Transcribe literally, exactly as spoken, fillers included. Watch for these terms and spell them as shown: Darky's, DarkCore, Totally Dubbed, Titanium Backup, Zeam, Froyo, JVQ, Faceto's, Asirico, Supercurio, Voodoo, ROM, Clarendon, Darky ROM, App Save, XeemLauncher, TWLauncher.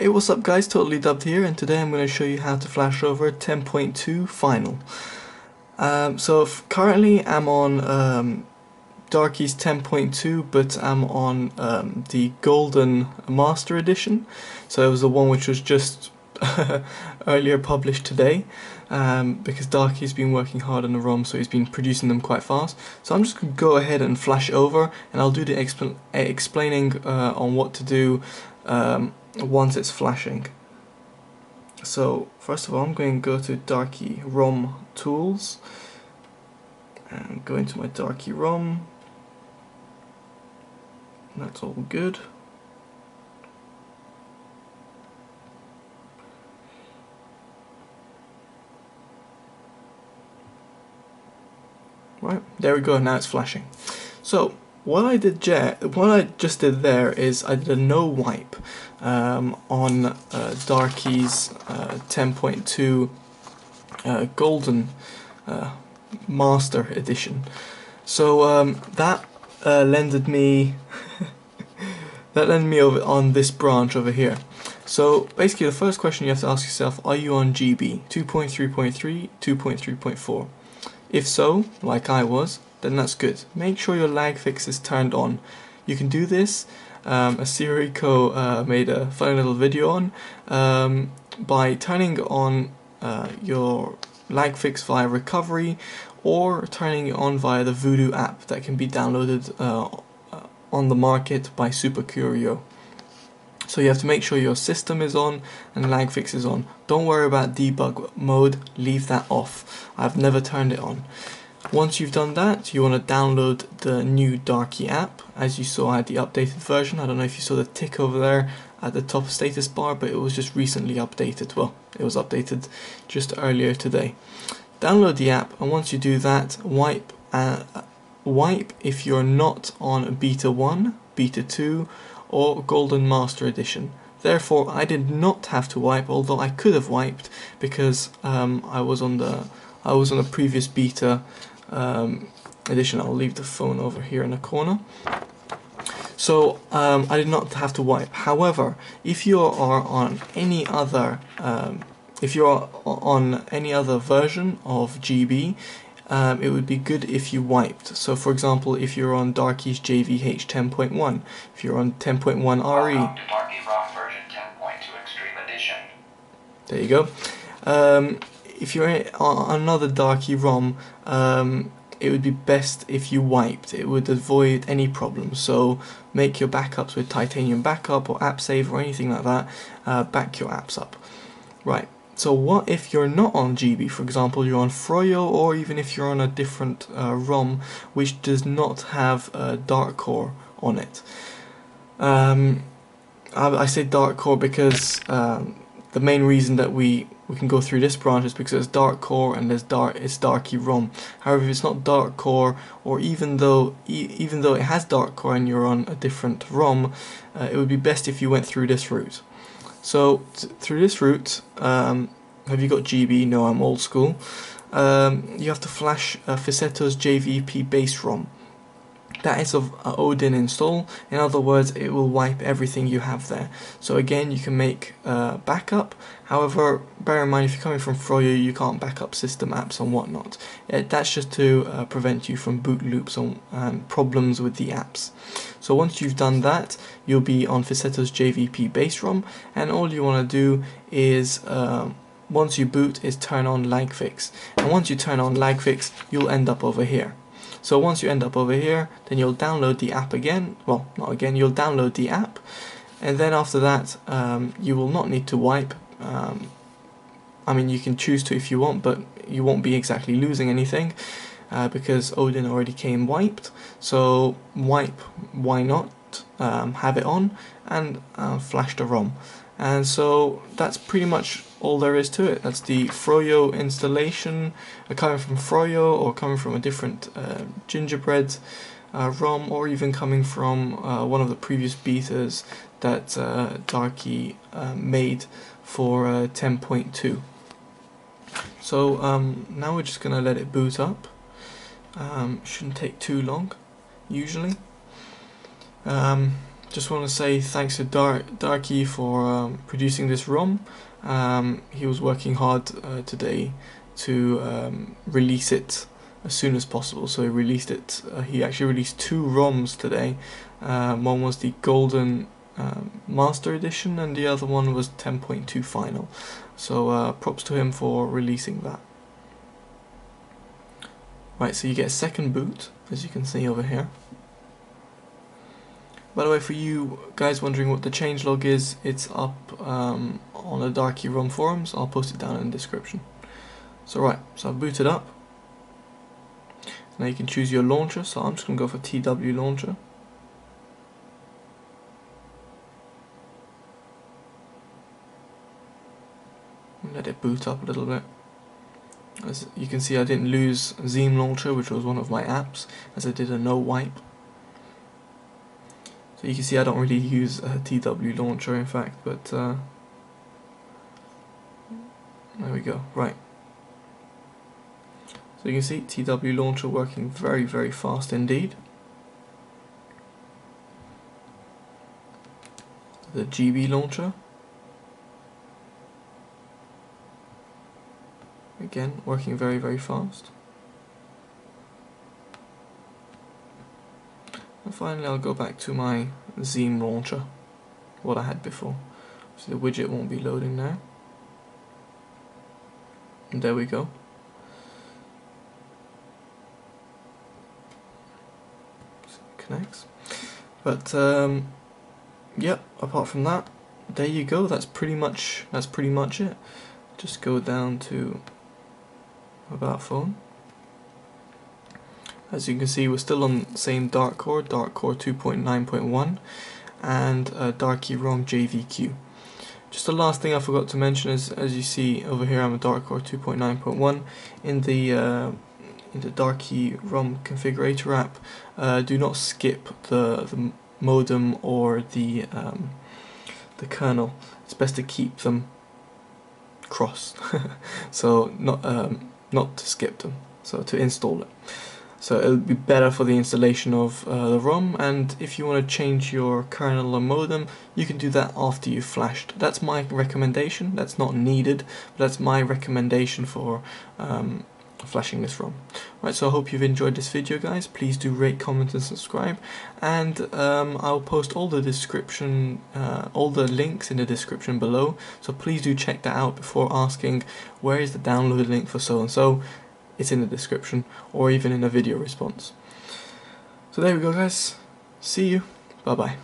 Hey, what's up guys, Totally Dubbed here, and today I'm going to show you how to flash over ten point two final. Um, so if currently I'm on um, Darky's ten point two, but I'm on um, the Golden Master Edition, so it was the one which was just earlier published today, um, because Darky's been working hard on the ROM, so he's been producing them quite fast. So I'm just going to go ahead and flash over, and I'll do the expl explaining uh, on what to do um, once it's flashing. So first of all, I'm going to go to Darky ROM tools and go into my Darky ROM. That's all good. Right, there we go, now it's flashing. So what I did what I just did there is I did a no wipe um, on uh, Darky's uh, ten point two uh, Golden uh, Master Edition. So um, that uh, landed me that landed me over on this branch over here. So basically, the first question you have to ask yourself: are you on G B two point three point three, two point three point four? If so, like I was, then that's good. Make sure your lag fix is turned on. You can do this. Um, Asirico uh, made a funny little video on um, by turning on uh, your lag fix via recovery, or turning it on via the Voodoo app that can be downloaded uh, on the market by Supercurio. So you have to make sure your system is on and lag fix is on. Don't worry about debug mode, leave that off. I've never turned it on. Once you've done that, you want to download the new Darky app. As you saw, I had the updated version. I don't know if you saw the tick over there at the top status bar, but it was just recently updated. Well, it was updated just earlier today. Download the app, and once you do that, wipe, uh, wipe if you're not on beta one, beta two, or Golden Master Edition. Therefore, I did not have to wipe, although I could have wiped, because um, I was on the I was on the previous beta um, edition. I'll leave the phone over here in the corner. So um, I did not have to wipe. However, if you are on any other um, if you are on any other version of G B, Um, it would be good if you wiped. So for example, if you're on Darky's J V H ten point one, if you're on ten point one R E, Darky ROM version ten point two Extreme Edition. There you go. Um, if you're on another Darky ROM, um, it would be best if you wiped. It would avoid any problems. So make your backups with Titanium Backup or App Save or anything like that. Uh, back your apps up. Right. So what if you're not on G B? For example, you're on Froyo, or even if you're on a different uh, ROM which does not have uh, DarkCore on it. Um, I, I say DarkCore because um, the main reason that we we can go through this branch is because it's DarkCore and there's dark it's Darky ROM. However, if it's not DarkCore, or even though e even though it has DarkCore and you're on a different ROM, uh, it would be best if you went through this route. So through this route, um, have you got G B? No, I'm old school. Um, you have to flash uh, Faceto's J V P base ROM. That is of uh, Odin install. In other words, it will wipe everything you have there. So again, you can make uh, backup. However, bear in mind, if you're coming from Froyo, you can't back up system apps and whatnot. It, that's just to uh, prevent you from boot loops and um, problems with the apps. So once you've done that, you'll be on Faceto's J V P base ROM, and all you want to do is, um, once you boot, is turn on lag fix. And once you turn on lag fix, you'll end up over here. So once you end up over here, then you'll download the app again. Well, not again, you'll download the app, and then after that, um, you will not need to wipe. Um, I mean, you can choose to if you want, but you won't be exactly losing anything uh, because Odin already came wiped. So wipe, why not? Um, have it on and uh, flash the ROM. And so that's pretty much all there is to it. That's the Froyo installation. Uh, coming from Froyo, or coming from a different uh, Gingerbread uh, ROM, or even coming from uh, one of the previous betas that uh, Darky uh, made for uh, ten point two. So um, now we're just gonna let it boot up. Um, shouldn't take too long, usually. Um, Just want to say thanks to Dar Darky for um, producing this ROM. Um, he was working hard uh, today to um, release it as soon as possible, so he released it. Uh, he actually released two ROMs today. Um, one was the Golden um, Master Edition and the other one was ten point two Final. So uh, props to him for releasing that. Right, so you get a second boot, as you can see over here. By the way, for you guys wondering what the changelog is, it's up um, on the Darky ROM forums. I'll post it down in the description. So right, so I've booted up. Now you can choose your launcher, so I'm just going to go for TWLauncher. Let it boot up a little bit. As you can see, I didn't lose XeemLauncher, which was one of my apps, as I did a no wipe. So you can see I don't really use a TWLauncher, in fact, but uh, there we go. Right. So you can see TWLauncher working very, very fast indeed. The G B launcher. Again, working very, very fast. And finally, I'll go back to my Zeam launcher, what I had before. So the widget won't be loading now. And there we go. So it connects. But um, yeah, apart from that, there you go. That's pretty much that's pretty much it. Just go down to About Phone. As you can see, we're still on the same DarkCore, DarkCore two point nine point one, and uh, Darky ROM J V Q. Just the last thing I forgot to mention is, as you see over here, I'm a DarkCore two point nine point one. In the uh, in the Darky ROM configurator app, uh, do not skip the, the modem or the um, the kernel. It's best to keep them crossed, so not um, not to skip them. So to install it. So it'll be better for the installation of uh, the ROM, and if you want to change your kernel or modem, you can do that after you've flashed. That's my recommendation. That's not needed, but that's my recommendation for um, flashing this ROM. Right, so I hope you've enjoyed this video, guys. Please do rate, comment and subscribe, and um, I'll post all the description uh, all the links in the description below, so please do check that out before asking where is the download link for so and so. It's in the description, or even in a video response. So there we go, guys. See you. Bye bye.